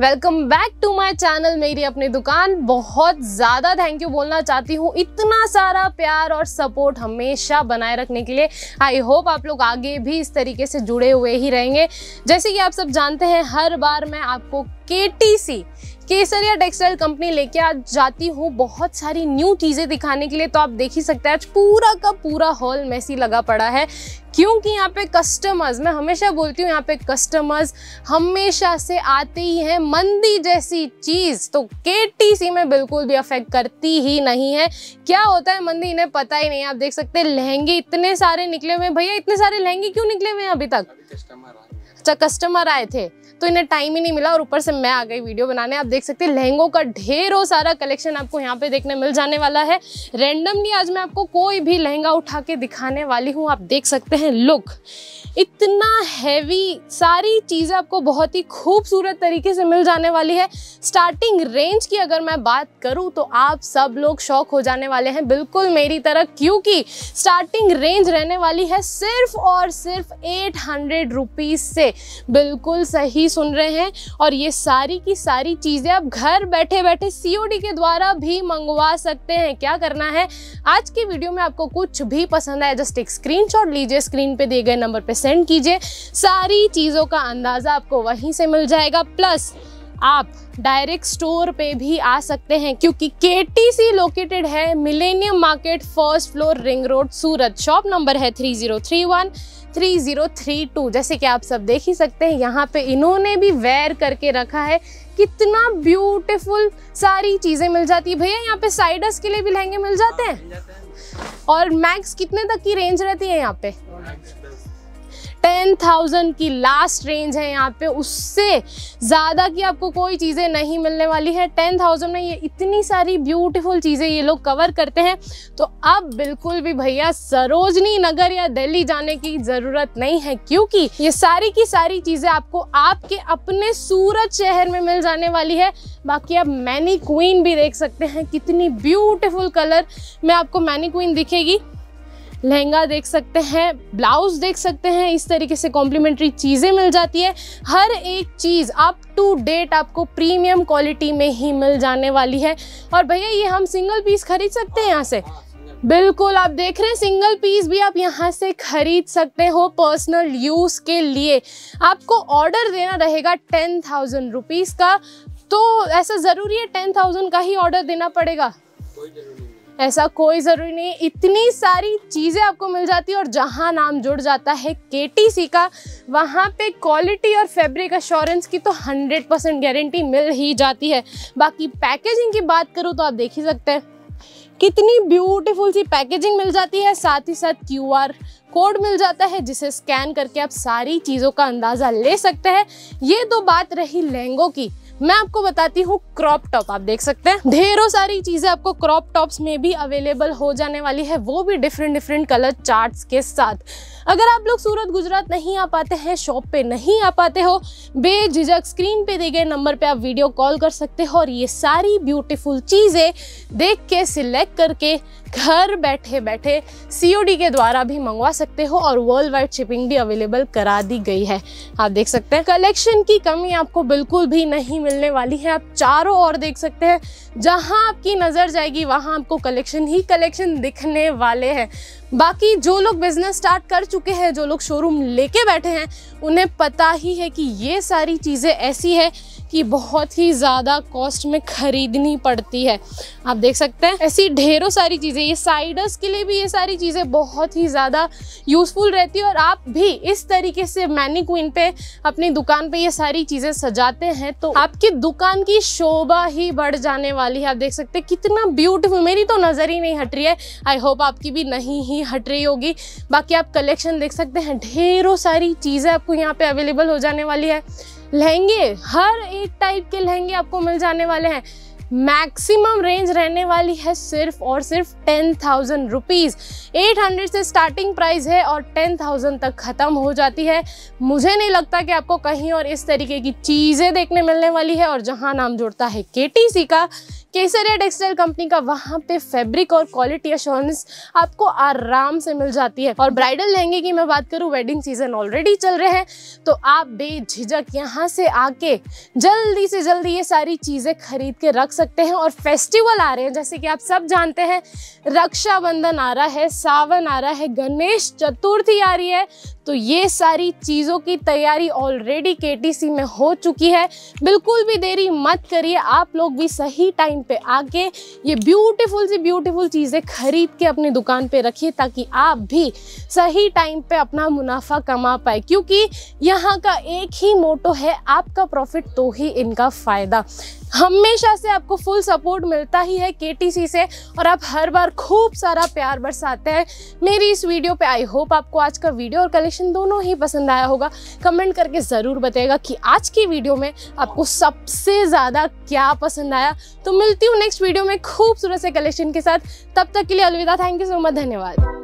Welcome back to my channel मेरी अपनी दुकान। बहुत ज़्यादा थैंक यू बोलना चाहती हूँ इतना सारा प्यार और सपोर्ट हमेशा बनाए रखने के लिए। आई होप आप लोग आगे भी इस तरीके से जुड़े हुए ही रहेंगे। जैसे कि आप सब जानते हैं, हर बार मैं आपको KTC केसरिया टेक्सटाइल कंपनी लेके आ जाती हूँ बहुत सारी न्यू चीज़ें दिखाने के लिए। तो आप देख ही सकते हैं आज पूरा का पूरा हॉल मैसी लगा पड़ा है, क्योंकि यहाँ पे कस्टमर्स, मैं हमेशा बोलती हूँ यहाँ पे कस्टमर्स हमेशा से आते ही हैं। मंदी जैसी चीज़ तो KTC में बिल्कुल भी अफेक्ट करती ही नहीं है। क्या होता है मंदी, इन्हें पता ही नहीं है। आप देख सकते हैं लहंगे इतने सारे निकले हुए हैं। भैया इतने सारे लहंगे क्यों निकले हुए हैं अभी तक? अच्छा, कस्टमर आए थे तो इन्हें टाइम ही नहीं मिला और ऊपर से मैं आ गई वीडियो बनाने। आप देख सकते हैं लहंगों का ढेरों सारा कलेक्शन आपको यहाँ पे देखने मिल जाने वाला है। रैंडमली आज मैं आपको कोई भी लहंगा उठा के दिखाने वाली हूँ। आप देख सकते हैं लुक इतना हैवी, सारी चीज़ें आपको बहुत ही खूबसूरत तरीके से मिल जाने वाली है। स्टार्टिंग रेंज की अगर मैं बात करूँ तो आप सब लोग शौक हो जाने वाले हैं, बिल्कुल मेरी तरह, क्योंकि स्टार्टिंग रेंज रहने वाली है सिर्फ और सिर्फ 800 रुपीज़ से। बिल्कुल सही सुन रहे हैं। और ये सारी की सारी चीजें आप घर बैठे बैठे COD के द्वारा भी मंगवा सकते हैं। क्या करना है, आज की वीडियो में आपको कुछ भी पसंद आए जस्ट एक स्क्रीनशॉट लीजिए, स्क्रीन पे दिए गए नंबर पे सेंड कीजिए। सारी चीजों का अंदाजा आपको वहीं से मिल जाएगा। प्लस आप डायरेक्ट स्टोर पे भी आ सकते हैं, क्योंकि KTC लोकेटेड है millennium market, first floor, ring road, Surat. Shop number है 3031-3032। जैसे कि आप सब देख ही सकते हैं यहाँ पे इन्होंने भी वेयर करके रखा है। कितना ब्यूटीफुल सारी चीज़ें मिल जाती है। भैया यहाँ पे साइडर्स के लिए भी लहंगे मिल जाते हैं। और मैक्स कितने तक की रेंज रहती है यहाँ पे? 10,000 की लास्ट रेंज है यहाँ पे। उससे ज़्यादा की आपको कोई चीज़ें नहीं मिलने वाली है। 10,000 में ये इतनी सारी ब्यूटीफुल चीज़ें ये लोग कवर करते हैं। तो अब बिल्कुल भी भैया सरोजनी नगर या दिल्ली जाने की ज़रूरत नहीं है, क्योंकि ये सारी की सारी चीज़ें आपको आपके अपने सूरत शहर में मिल जाने वाली है। बाकी आप मैनी क्वीन भी देख सकते हैं, कितनी ब्यूटीफुल कलर में आपको मैनी क्वीन दिखेगी। लहंगा देख सकते हैं, ब्लाउज देख सकते हैं, इस तरीके से कॉम्प्लीमेंट्री चीज़ें मिल जाती है। हर एक चीज़ अप टू डेट आपको प्रीमियम क्वालिटी में ही मिल जाने वाली है। और भैया ये हम सिंगल पीस खरीद सकते हैं यहाँ से? बिल्कुल, आप देख रहे हैं सिंगल पीस भी आप यहाँ से खरीद सकते हो पर्सनल यूज़ के लिए। आपको ऑर्डर देना रहेगा 10,000 रुपीज़ का। तो ऐसा ज़रूरी है 10,000 का ही ऑर्डर देना पड़ेगा? ऐसा कोई ज़रूरी नहीं। इतनी सारी चीज़ें आपको मिल जाती है। और जहाँ नाम जुड़ जाता है KTC का, वहाँ पे क्वालिटी और फैब्रिक अश्योरेंस की तो 100% गारंटी मिल ही जाती है। बाकी पैकेजिंग की बात करूँ तो आप देख ही सकते हैं कितनी ब्यूटीफुल सी पैकेजिंग मिल जाती है। साथ ही साथ QR कोड मिल जाता है, जिसे स्कैन करके आप सारी चीज़ों का अंदाज़ा ले सकते हैं। ये तो बात रही लहंगों की। मैं आपको बताती हूँ क्रॉप टॉप। आप देख सकते हैं ढेरों सारी चीज़ें आपको क्रॉप टॉप्स में भी अवेलेबल हो जाने वाली है, वो भी डिफरेंट कलर चार्ट्स के साथ। अगर आप लोग सूरत गुजरात नहीं आ पाते हैं, शॉप पे नहीं आ पाते हो, बेझिझक स्क्रीन पे दिए गए नंबर पे आप वीडियो कॉल कर सकते हो और ये सारी ब्यूटीफुल चीज़ें देख के सिलेक्ट करके घर बैठे बैठे COD के द्वारा भी मंगवा सकते हो। और वर्ल्ड वाइड शिपिंग भी अवेलेबल करा दी गई है। आप देख सकते हैं कलेक्शन की कमी आपको बिल्कुल भी नहीं मिलने वाली है। आप चारों ओर देख सकते हैं, जहां आपकी नज़र जाएगी वहां आपको कलेक्शन ही कलेक्शन दिखने वाले हैं। बाकी जो लोग बिजनेस स्टार्ट कर चुके हैं, जो लोग शोरूम लेके बैठे हैं, उन्हें पता ही है कि ये सारी चीज़ें ऐसी है कि बहुत ही ज़्यादा कॉस्ट में खरीदनी पड़ती है। आप देख सकते हैं ऐसी ढेरों सारी चीज़ें। ये साइडर्स के लिए भी ये सारी चीज़ें बहुत ही ज़्यादा यूज़फुल रहती है। और आप भी इस तरीके से मैनीक्वीन पे अपनी दुकान पे ये सारी चीज़ें सजाते हैं तो आपकी दुकान की शोभा ही बढ़ जाने वाली है। आप देख सकते हैं कितना ब्यूटीफुल, मेरी तो नज़र ही नहीं हट रही है, आई होप आपकी भी नहीं ही हट रही होगी। बाकी आप कलेक्शन देख सकते हैं, ढेरों सारी चीज़ें आपको यहाँ पे अवेलेबल हो जाने वाली है। लहंगे, हर एक टाइप के लहंगे आपको मिल जाने वाले हैं। मैक्सिमम रेंज रहने वाली है सिर्फ और सिर्फ 10,000 रुपीज़। 800 से स्टार्टिंग प्राइस है और 10,000 तक ख़त्म हो जाती है। मुझे नहीं लगता कि आपको कहीं और इस तरीके की चीज़ें देखने मिलने वाली है। और जहां नाम जुड़ता है KTC का, केसरिया टेक्सटाइल कंपनी का वहाँ पे फैब्रिक और क्वालिटी एश्योरेंस आपको आराम से मिल जाती है। और ब्राइडल लहंगे की मैं बात करूँ, वेडिंग सीजन ऑलरेडी चल रहे हैं, तो आप बेझिझक यहाँ से आके जल्दी से जल्दी ये सारी चीज़ें खरीद के रख सकते हैं। और फेस्टिवल आ रहे हैं, जैसे कि आप सब जानते हैं रक्षाबंधन आ रहा है, सावन आ रहा है, गणेश चतुर्थी आ रही है, तो ये सारी चीज़ों की तैयारी ऑलरेडी केटीसी में हो चुकी है। बिल्कुल भी देरी मत करिए, आप लोग भी सही टाइम पे आके ये ब्यूटीफुल चीज़ें खरीद के अपनी दुकान पे रखिए, ताकि आप भी सही टाइम पे अपना मुनाफा कमा पाए, क्योंकि यहाँ का एक ही मोटो है, आपका प्रॉफिट तो ही इनका फ़ायदा। हमेशा से आपको फुल सपोर्ट मिलता ही है केटीसी से, और आप हर बार खूब सारा प्यार बरसाते हैं मेरी इस वीडियो पे। आई होप आपको आज का वीडियो और कलेक्शन दोनों ही पसंद आया होगा। कमेंट करके ज़रूर बताइएगा कि आज की वीडियो में आपको सबसे ज़्यादा क्या पसंद आया। तो मिलती हूँ नेक्स्ट वीडियो में खूबसूरत से कलेक्शन के साथ, तब तक के लिए अलविदा। थैंक यू सो मच, धन्यवाद।